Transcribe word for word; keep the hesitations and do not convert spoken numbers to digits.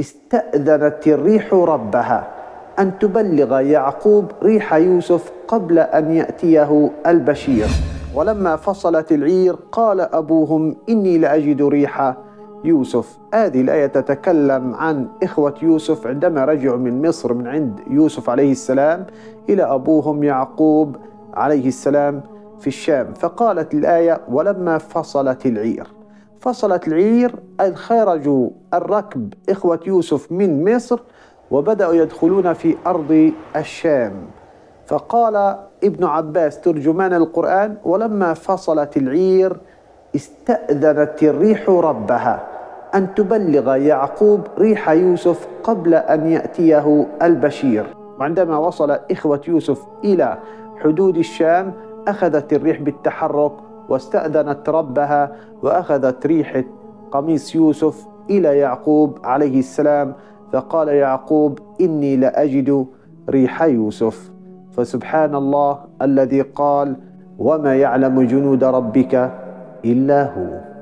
استأذنت الريح ربها أن تبلغ يعقوب ريح يوسف قبل أن يأتيه البشير. ولما فصلت العير قال أبوهم إني لأجد ريح يوسف. هذه الآية تتكلم عن إخوة يوسف عندما رجعوا من مصر من عند يوسف عليه السلام إلى أبوهم يعقوب عليه السلام في الشام. فقالت الآية ولما فصلت العير. فصلت العير أي خرجوا الركب إخوة يوسف من مصر وبدأوا يدخلون في أرض الشام. فقال ابن عباس ترجمان القرآن ولما فصلت العير استأذنت الريح ربها أن تبلغ يعقوب ريح يوسف قبل أن يأتيه البشير. وعندما وصل إخوة يوسف إلى حدود الشام أخذت الريح بالتحرك واستأذنت ربها وأخذت ريحة قميص يوسف إلى يعقوب عليه السلام. فقال يعقوب إني لأجد ريح يوسف. فسبحان الله الذي قال وما يعلم جنود ربك إلا هو.